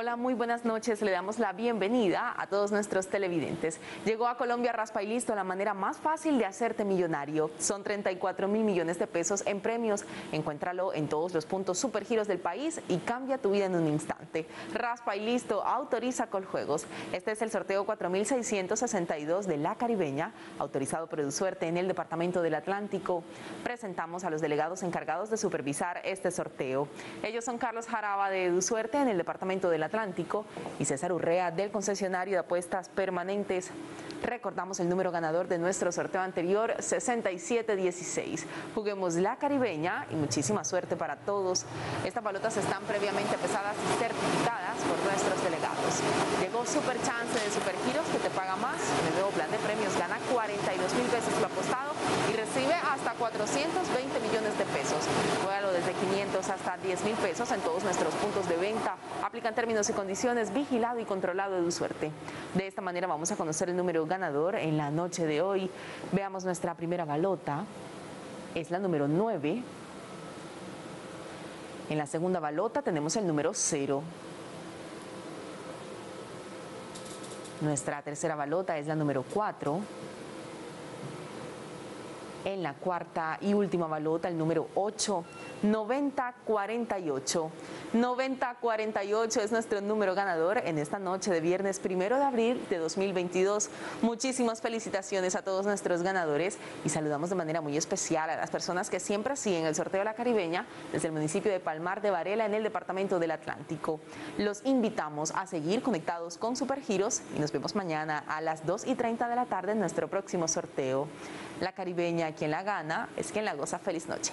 Hola, muy buenas noches. Le damos la bienvenida a todos nuestros televidentes. Llegó a Colombia Raspa y Listo, la manera más fácil de hacerte millonario. Son 34.000 millones de pesos en premios. Encuéntralo en todos los puntos Super Giros del país y cambia tu vida en un instante. Raspa y Listo autoriza Coljuegos. Este es el sorteo 4.662 de La Caribeña, autorizado por Du Suerte en el Departamento del Atlántico. Presentamos a los delegados encargados de supervisar este sorteo. Ellos son Carlos Jaraba de Du Suerte en el Departamento del Atlántico y César Urrea del concesionario de apuestas permanentes. Recordamos el número ganador de nuestro sorteo anterior, 6716. Juguemos La Caribeña y muchísima suerte para todos. Estas balotas están previamente pesadas y certificadas por nuestros delegados. Llegó Super Chance de Super Giros, que te paga más. En el nuevo plan de premios gana 42.000 veces lo apostado y recibe hasta 420 millones de pesos. Juégalo desde 500 hasta 10.000 pesos en todos nuestros puntos de venta. Aplican términos y condiciones, vigilado y controlado de Du Suerte. De esta manera vamos a conocer el número ganador en la noche de hoy. Veamos nuestra primera balota. Es la número 9. En la segunda balota tenemos el número 0. Nuestra tercera balota es la número 4. En la cuarta y última balota, el número 8, 9048. 9048 es nuestro número ganador en esta noche de viernes 1 de abril de 2022. Muchísimas felicitaciones a todos nuestros ganadores y saludamos de manera muy especial a las personas que siempre siguen el sorteo de La Caribeña desde el municipio de Palmar de Varela en el Departamento del Atlántico. Los invitamos a seguir conectados con Super Giros y nos vemos mañana a las 2:30 de la tarde en nuestro próximo sorteo. La Caribeña, quien la gana es quien la goza. Feliz noche.